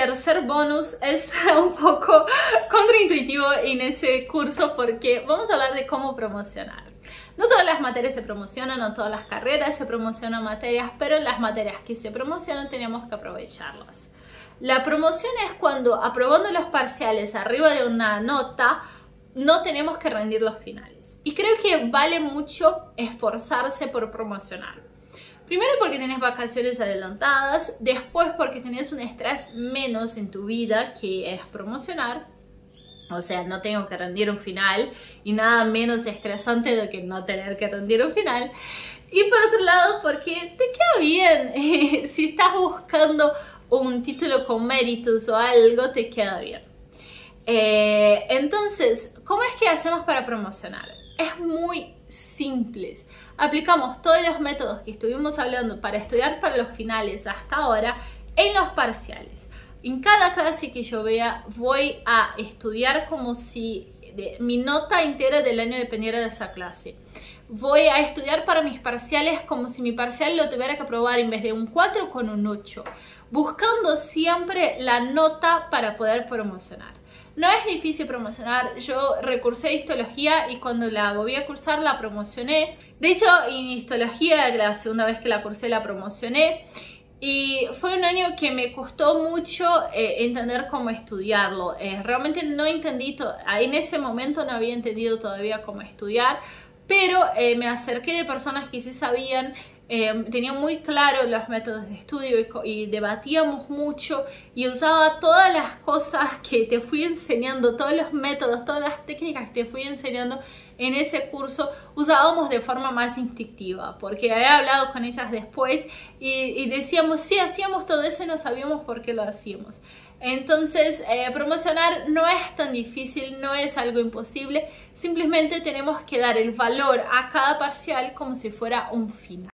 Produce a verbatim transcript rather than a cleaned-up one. tercer bonus es un poco contraintuitivo en ese curso porque vamos a hablar de cómo promocionar. No todas las materias se promocionan, no todas las carreras se promocionan materias, pero las materias que se promocionan tenemos que aprovecharlas. La promoción es cuando aprobando los parciales arriba de una nota no tenemos que rendir los finales. Y creo que vale mucho esforzarse por promocionar. Primero porque tenés vacaciones adelantadas, después porque tenés un estrés menos en tu vida que es promocionar. O sea, no tengo que rendir un final y nada menos estresante de que no tener que rendir un final. Y por otro lado porque te queda bien. Si estás buscando un título con méritos o algo, te queda bien. Eh, entonces, ¿cómo es que hacemos para promocionar? Es muy simple. Aplicamos todos los métodos que estuvimos hablando para estudiar para los finales hasta ahora en los parciales. En cada clase que yo vea voy a estudiar como si de, mi nota entera del año dependiera de esa clase. Voy a estudiar para mis parciales como si mi parcial lo tuviera que aprobar en vez de un cuatro con un ocho. Buscando siempre la nota para poder promocionar. No es difícil promocionar, yo recursé histología y cuando la volví a cursar la promocioné. De hecho, en histología, la segunda vez que la cursé la promocioné. Y fue un año que me costó mucho eh, entender cómo estudiarlo. Eh, realmente no entendí, en ese momento no había entendido todavía cómo estudiar. Pero eh, me acerqué de personas que sí sabían, eh, tenían muy claro los métodos de estudio y, y debatíamos mucho y usaba todas las cosas que te fui enseñando, todos los métodos, todas las técnicas que te fui enseñando en ese curso, usábamos de forma más instintiva, porque había hablado con ellas después y, y decíamos, sí, hacíamos todo eso y no sabíamos por qué lo hacíamos. Entonces, eh, promocionar no es tan difícil, no es algo imposible, simplemente tenemos que dar el valor a cada parcial como si fuera un final.